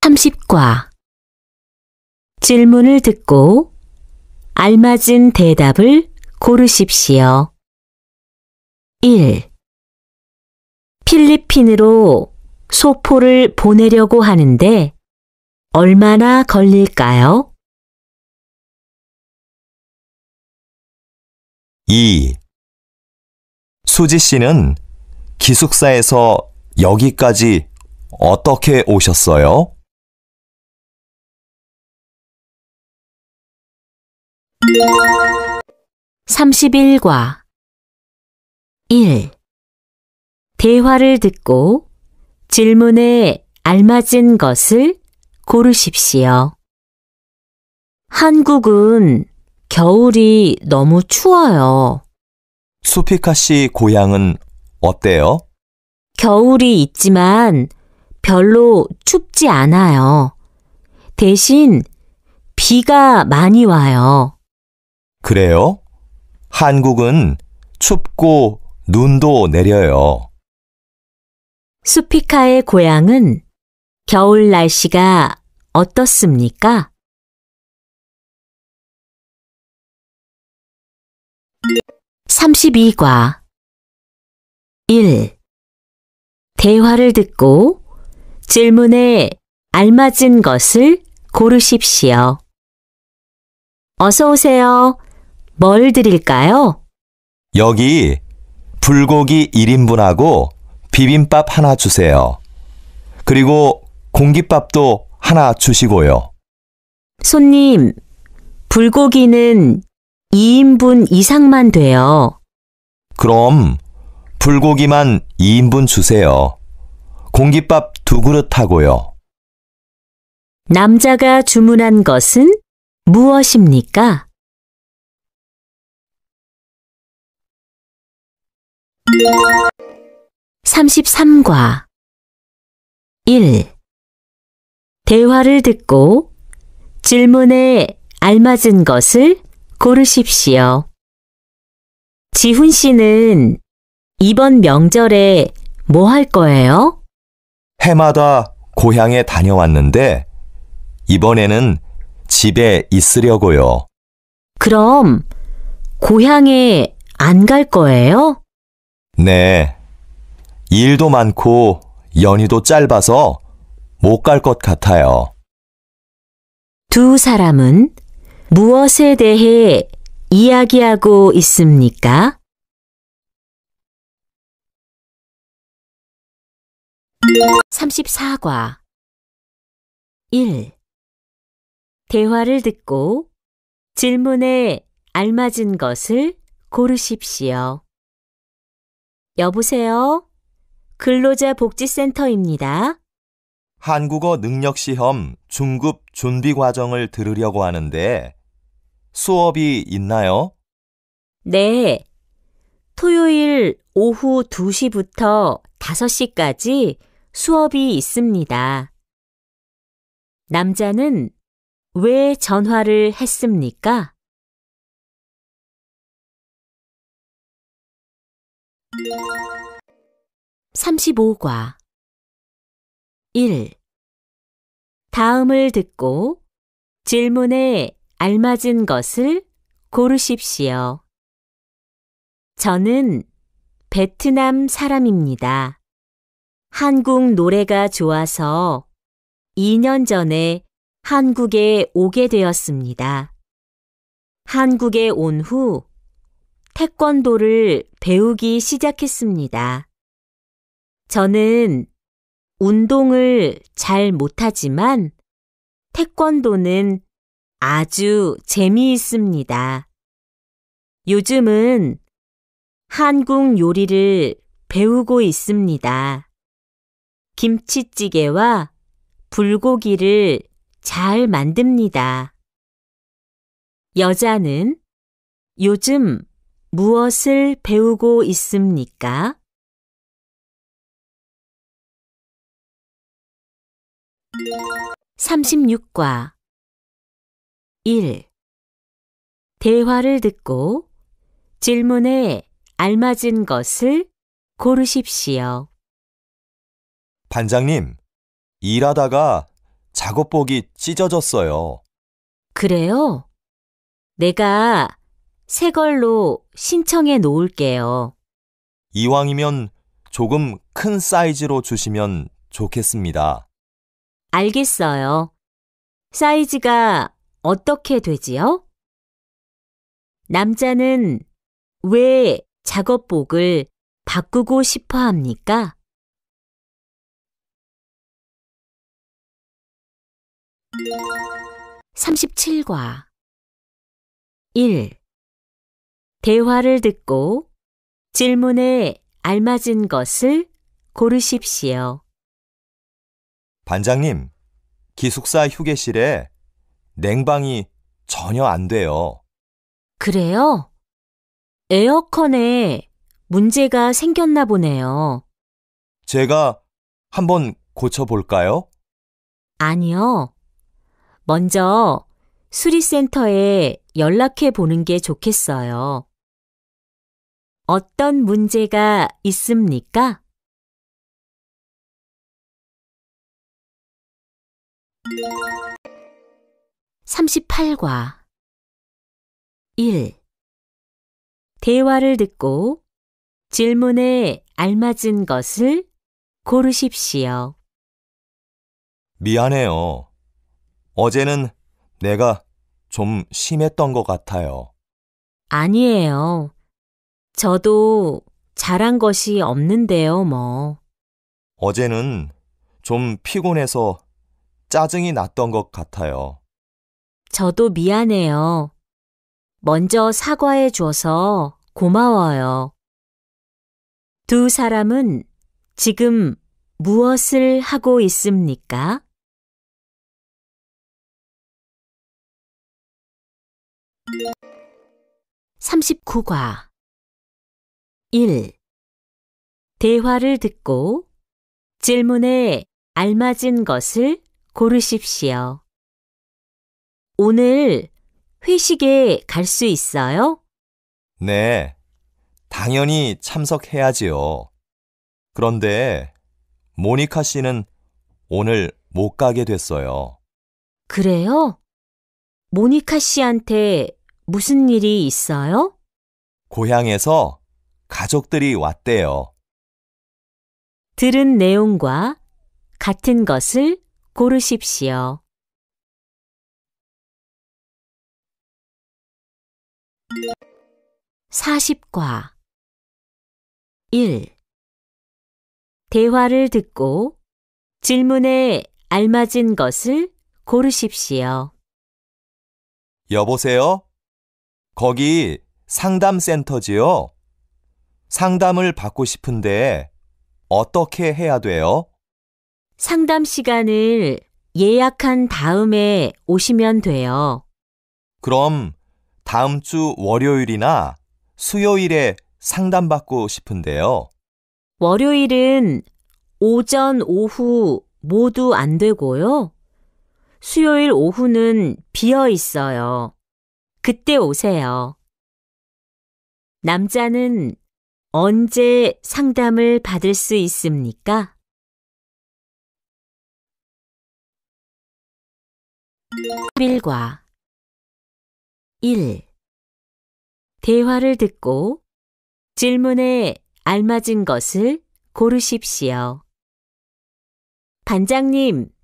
30과 질문을 듣고 알맞은 대답을 고르십시오. 1. 필리핀으로 소포를 보내려고 하는데 얼마나 걸릴까요? 2. 수지 씨는 기숙사에서 여기까지 어떻게 오셨어요? 31과 1. 대화를 듣고 질문에 알맞은 것을 고르십시오. 한국은 겨울이 너무 추워요. 수피카 씨 고향은 어때요? 겨울이 있지만 별로 춥지 않아요. 대신 비가 많이 와요. 그래요? 한국은 춥고 눈도 내려요. 수피카의 고향은 겨울 날씨가 어떻습니까? 32과 1. 대화를 듣고 질문에 알맞은 것을 고르십시오. 어서 오세요. 뭘 드릴까요? 여기 불고기 1인분하고 비빔밥 하나 주세요. 그리고 공깃밥도 하나 주시고요. 손님, 불고기는 2인분 이상만 돼요. 그럼 불고기만 2인분 주세요. 공깃밥 2그릇 하고요. 남자가 주문한 것은 무엇입니까? 33과 1. 대화를 듣고 질문에 알맞은 것을 고르십시오. 지훈 씨는 이번 명절에 뭐 할 거예요? 해마다 고향에 다녀왔는데 이번에는 집에 있으려고요. 그럼 고향에 안 갈 거예요? 네. 일도 많고 연휴도 짧아서 못 갈 것 같아요. 두 사람은 무엇에 대해 이야기하고 있습니까? 34과 1. 대화를 듣고 질문에 알맞은 것을 고르십시오. 여보세요? 근로자 복지센터입니다. 한국어 능력시험 중급 준비 과정을 들으려고 하는데 수업이 있나요? 네. 토요일 오후 2시부터 5시까지 수업이 있습니다. 남자는 왜 전화를 했습니까? 35과 1. 다음을 듣고 질문에 알맞은 것을 고르십시오. 저는 베트남 사람입니다. 한국 노래가 좋아서 2년 전에 한국에 오게 되었습니다. 한국에 온 후 태권도를 배우기 시작했습니다. 저는 운동을 잘 못하지만 태권도는 아주 재미있습니다. 요즘은 한국 요리를 배우고 있습니다. 김치찌개와 불고기를 잘 만듭니다. 여자는 요즘 무엇을 배우고 있습니까? 36과 1. 대화를 듣고 질문에 알맞은 것을 고르십시오. 반장님, 일하다가 작업복이 찢어졌어요. 그래요? 내가 새 걸로 신청해 놓을게요. 이왕이면 조금 큰 사이즈로 주시면 좋겠습니다. 알겠어요. 사이즈가 어떻게 되지요? 남자는 왜 작업복을 바꾸고 싶어 합니까? (37과) 1. 대화를 듣고 질문에 알맞은 것을 고르십시오. 반장님, 기숙사 휴게실에 냉방이 전혀 안 돼요. 그래요? 에어컨에 문제가 생겼나 보네요. 제가 한번 고쳐볼까요? 아니요. 먼저 수리센터에 연락해 보는 게 좋겠어요. 어떤 문제가 있습니까? 38과 1. 대화를 듣고 질문에 알맞은 것을 고르십시오. 미안해요. 어제는 내가 좀 심했던 것 같아요. 아니에요. 저도 잘한 것이 없는데요, 뭐. 어제는 좀 피곤해서 짜증이 났던 것 같아요. 저도 미안해요. 먼저 사과해 줘서 고마워요. 두 사람은 지금 무엇을 하고 있습니까? 39과 1. 대화를 듣고 질문에 알맞은 것을 고르십시오. 오늘 회식에 갈 수 있어요? 네, 당연히 참석해야지요. 그런데 모니카 씨는 오늘 못 가게 됐어요. 그래요? 모니카 씨한테 무슨 일이 있어요? 고향에서 가족들이 왔대요. 들은 내용과 같은 것을 고르십시오. 40과 1. 대화를 듣고 질문에 알맞은 것을 고르십시오. 여보세요? 거기 상담센터지요? 상담을 받고 싶은데 어떻게 해야 돼요? 상담 시간을 예약한 다음에 오시면 돼요. 그럼 다음 주 월요일이나 수요일에 상담받고 싶은데요. 월요일은 오전, 오후 모두 안 되고요. 수요일 오후는 비어 있어요. 그때 오세요. 남자는 언제 상담을 받을 수 있습니까? 1과 1. 대화를 듣고 질문에 알맞은 것을 고르십시오. 반장님,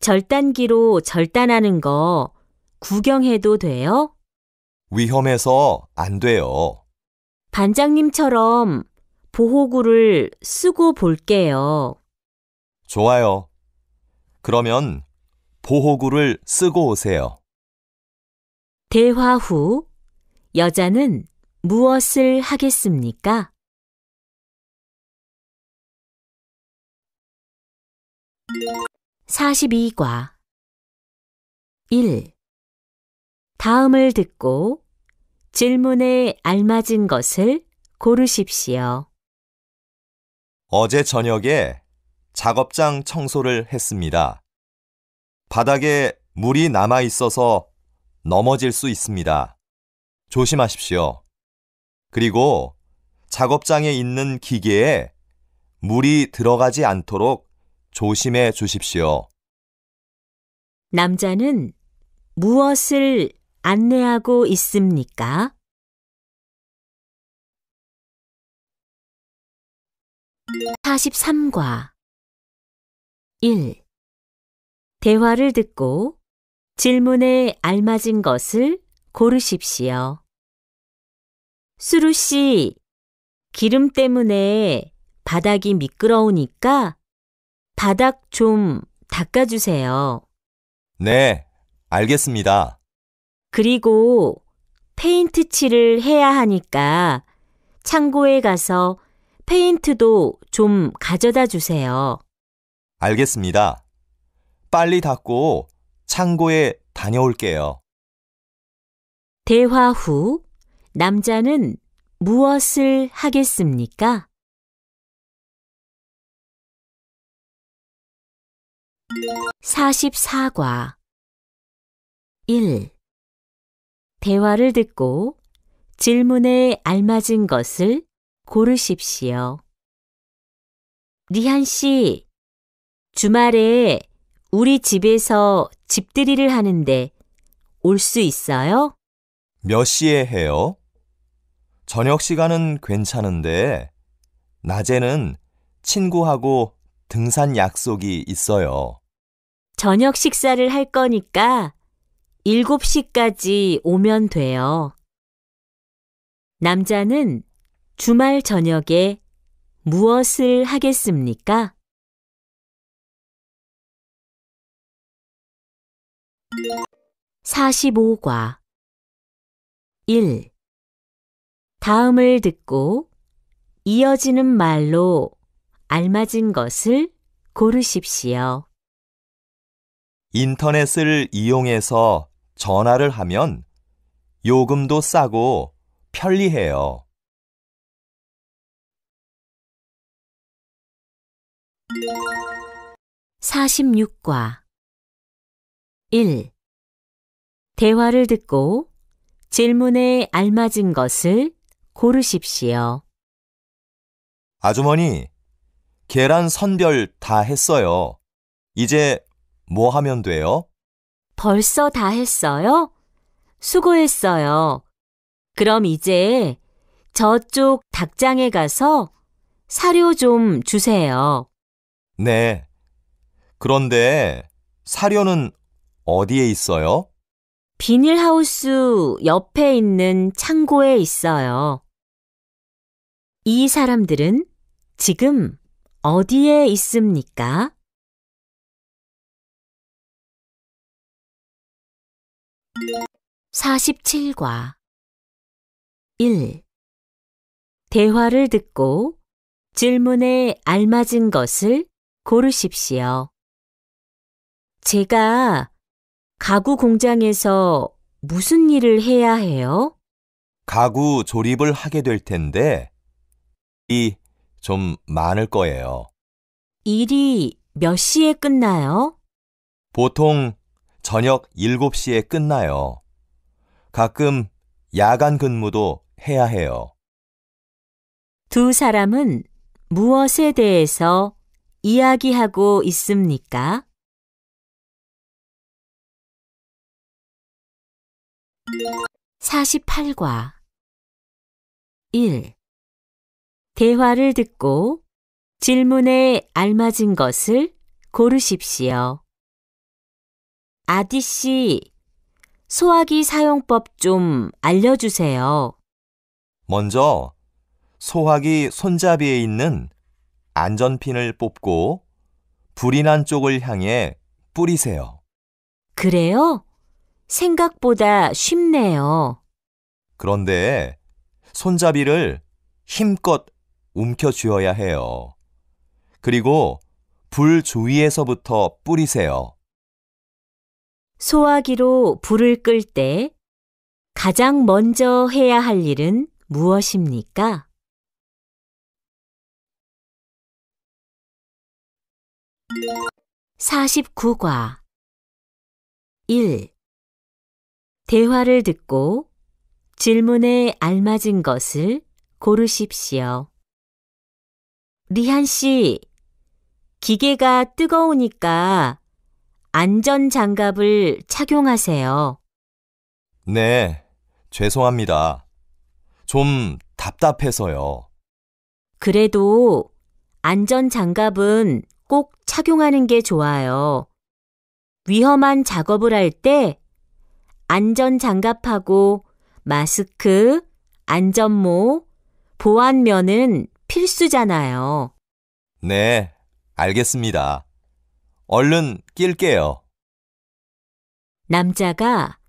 절단기로 절단하는 거 구경해도 돼요? 위험해서 안 돼요. 반장님처럼 보호구를 쓰고 볼게요. 좋아요. 그러면 보호구를 쓰고 오세요. 대화 후 여자는 무엇을 하겠습니까? 42과 1. 다음을 듣고 질문에 알맞은 것을 고르십시오. 어제 저녁에 작업장 청소를 했습니다. 바닥에 물이 남아 있어서 넘어질 수 있습니다. 조심하십시오. 그리고 작업장에 있는 기계에 물이 들어가지 않도록 조심해 주십시오. 남자는 무엇을 안내하고 있습니까? (43과) 1. 대화를 듣고 질문에 알맞은 것을 고르십시오. 수루 씨, 기름 때문에 바닥이 미끄러우니까 바닥 좀 닦아주세요. 네, 알겠습니다. 그리고 페인트 칠을 해야 하니까 창고에 가서 페인트도 좀 가져다 주세요. 알겠습니다. 빨리 닦고 창고에 다녀올게요. 대화 후 남자는 무엇을 하겠습니까? (44과) 1. 대화를 듣고 질문에 알맞은 것을 고르십시오. 리한 씨, 주말에 우리 집에서 집들이를 하는데 올 수 있어요? 몇 시에 해요? 저녁 시간은 괜찮은데 낮에는 친구하고 등산 약속이 있어요. 저녁 식사를 할 거니까 7시까지 오면 돼요. 남자는 주말 저녁에 무엇을 하겠습니까? (45과) 1. 다음을 듣고 이어지는 말로 알맞은 것을 고르십시오. 인터넷을 이용해서 전화를 하면 요금도 싸고 편리해요. (46과) 1. 대화를 듣고 질문에 알맞은 것을 고르십시오. 아주머니, 계란 선별 다 했어요. 이제 뭐 하면 돼요? 벌써 다 했어요? 수고했어요. 그럼 이제 저쪽 닭장에 가서 사료 좀 주세요. 네. 그런데 사료는 어디에 있어요? 비닐하우스 옆에 있는 창고에 있어요. 이 사람들은 지금 어디에 있습니까? (47과) 1. 대화를 듣고 질문에 알맞은 것을 고르십시오. 제가 가구 공장에서 무슨 일을 해야 해요? 가구 조립을 하게 될 텐데 일이 좀 많을 거예요. 일이 몇 시에 끝나요? 보통 저녁 7시에 끝나요. 가끔 야간 근무도 해야 해요. 두 사람은 무엇에 대해서 이야기하고 있습니까? (48과) 1. 대화를 듣고 질문에 알맞은 것을 고르십시오. 아디 씨, 소화기 사용법 좀 알려주세요. 먼저 소화기 손잡이에 있는 안전핀을 뽑고 불이 난 쪽을 향해 뿌리세요. 그래요? 생각보다 쉽네요. 그런데 손잡이를 힘껏 움켜쥐어야 해요. 그리고 불 주위에서부터 뿌리세요. 소화기로 불을 끌 때 가장 먼저 해야 할 일은 무엇입니까? (49과) 1. 대화를 듣고 질문에 알맞은 것을 고르십시오. 리한 씨, 기계가 뜨거우니까 안전장갑을 착용하세요. 네, 죄송합니다. 좀 답답해서요. 그래도 안전장갑은 꼭 착용하는 게 좋아요. 위험한 작업을 할 때 안전장갑하고 마스크, 안전모, 보안면은 필수잖아요. 네, 알겠습니다. 얼른 낄게요. 남자가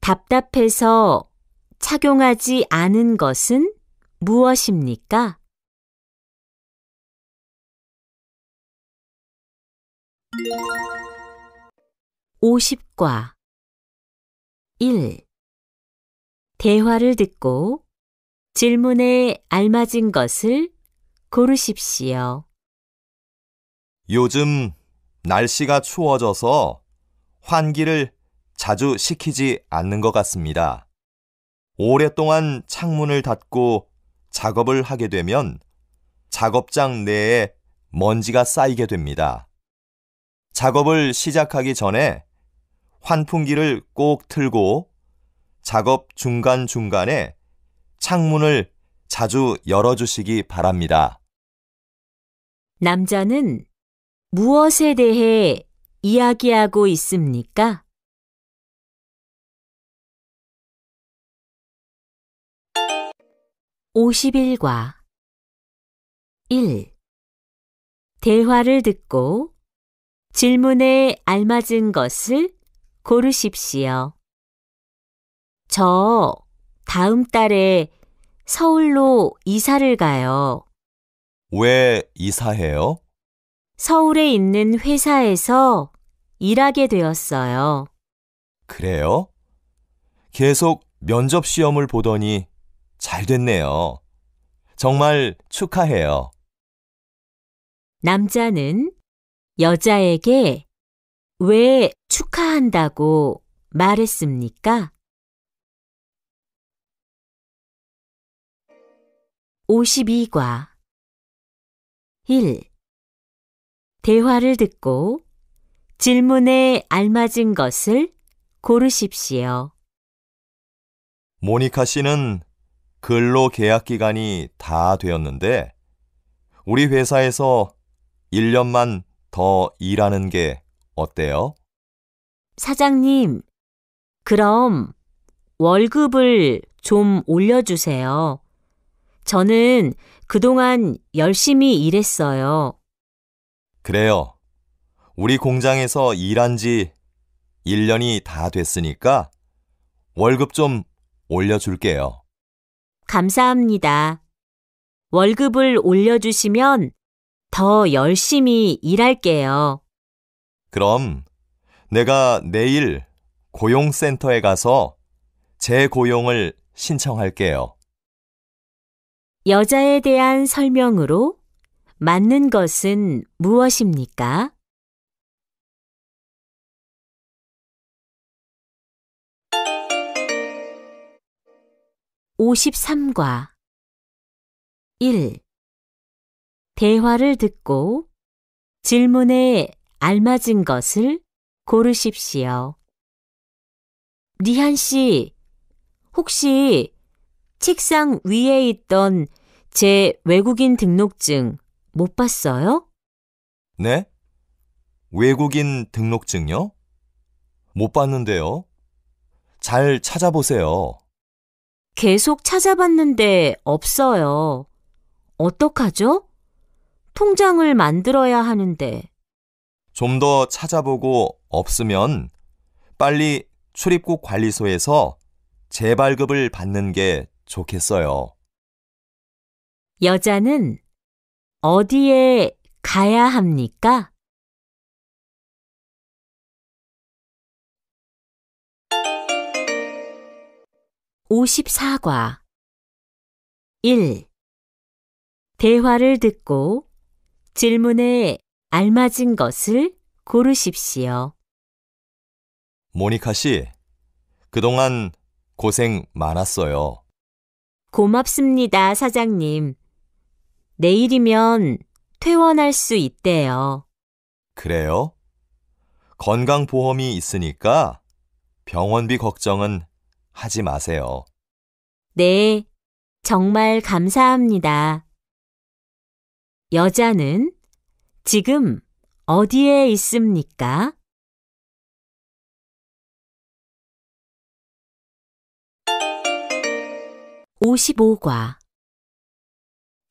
답답해서 착용하지 않은 것은 무엇입니까? 오십과 1. 대화를 듣고 질문에 알맞은 것을 고르십시오. 요즘 날씨가 추워져서 환기를 자주 시키지 않는 것 같습니다. 오랫동안 창문을 닫고 작업을 하게 되면 작업장 내에 먼지가 쌓이게 됩니다. 작업을 시작하기 전에 환풍기를 꼭 틀고 작업 중간중간에 창문을 자주 열어주시기 바랍니다. 남자는 무엇에 대해 이야기하고 있습니까? 51과 1. 대화를 듣고 질문에 알맞은 것을 고르십시오. 저 다음 달에 서울로 이사를 가요. 왜 이사해요? 서울에 있는 회사에서 일하게 되었어요. 그래요? 계속 면접 시험을 보더니 잘 됐네요. 정말 축하해요. 남자는 여자에게 왜 축하한다고 말했습니까? 52과 1. 대화를 듣고 질문에 알맞은 것을 고르십시오. 모니카 씨는 근로 계약 기간이 다 되었는데 우리 회사에서 1년만 더 일하는 게 어때요? 사장님, 그럼 월급을 좀 올려주세요. 저는 그동안 열심히 일했어요. 그래요. 우리 공장에서 일한 지 1년이 다 됐으니까 월급 좀 올려줄게요. 감사합니다. 월급을 올려주시면 더 열심히 일할게요. 그럼 내가 내일 고용센터에 가서 재고용을 신청할게요. 여자에 대한 설명으로 맞는 것은 무엇입니까? 53과 1. 대화를 듣고 질문에 알맞은 것을 고르십시오. 리한 씨, 혹시 책상 위에 있던 제 외국인 등록증 못 봤어요? 네? 외국인 등록증요? 못 봤는데요. 잘 찾아보세요. 계속 찾아봤는데 없어요. 어떡하죠? 통장을 만들어야 하는데. 좀 더 찾아보고 없으면 빨리 출입국 관리소에서 재발급을 받는 게 좋겠어요. 여자는 어디에 가야 합니까? 54과 1. 대화를 듣고 질문에 알맞은 것을 고르십시오. 모니카 씨, 그동안 고생 많았어요. 고맙습니다, 사장님. 내일이면 퇴원할 수 있대요. 그래요? 건강보험이 있으니까 병원비 걱정은 하지 마세요. 네, 정말 감사합니다. 여자는 지금 어디에 있습니까? (55과)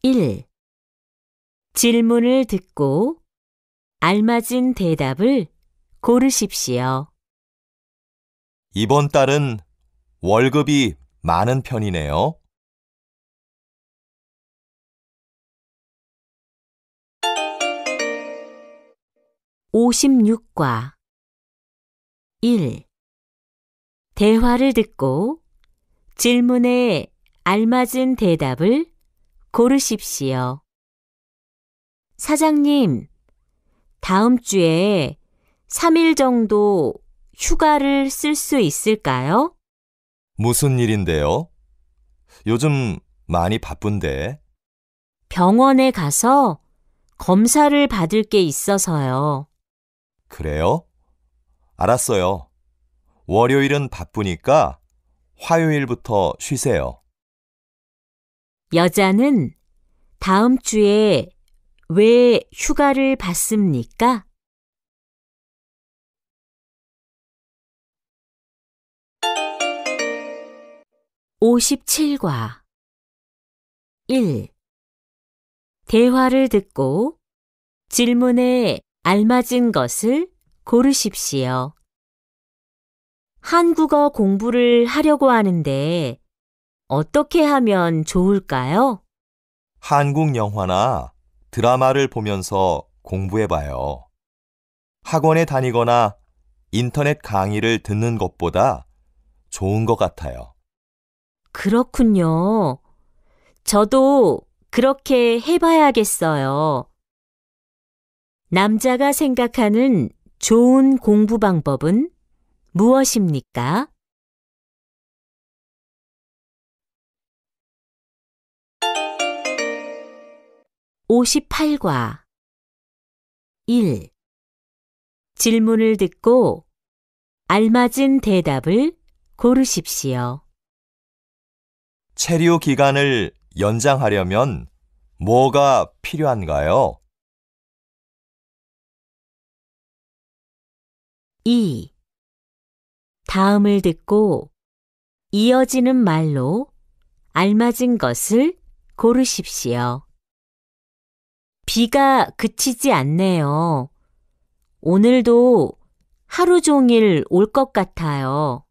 1. 질문을 듣고 알맞은 대답을 고르십시오. 이번 달은 월급이 많은 편이네요. 56과 1. 대화를 듣고 질문에 알맞은 대답을 고르십시오. 사장님, 다음 주에 3일 정도 휴가를 쓸 수 있을까요? 무슨 일인데요? 요즘 많이 바쁜데. 병원에 가서 검사를 받을 게 있어서요. 그래요? 알았어요. 월요일은 바쁘니까 화요일부터 쉬세요. 여자는 다음 주에 왜 휴가를 받습니까? 57과 1. 대화를 듣고 질문에 알맞은 것을 고르십시오. 한국어 공부를 하려고 하는데 어떻게 하면 좋을까요? 한국 영화나 드라마를 보면서 공부해봐요. 학원에 다니거나 인터넷 강의를 듣는 것보다 좋은 것 같아요. 그렇군요. 저도 그렇게 해봐야겠어요. 남자가 생각하는 좋은 공부 방법은 무엇입니까? 58과 1. 질문을 듣고 알맞은 대답을 고르십시오. 체류 기간을 연장하려면 뭐가 필요한가요? 2. 다음을 듣고 이어지는 말로 알맞은 것을 고르십시오. 비가 그치지 않네요. 오늘도 하루 종일 올 것 같아요.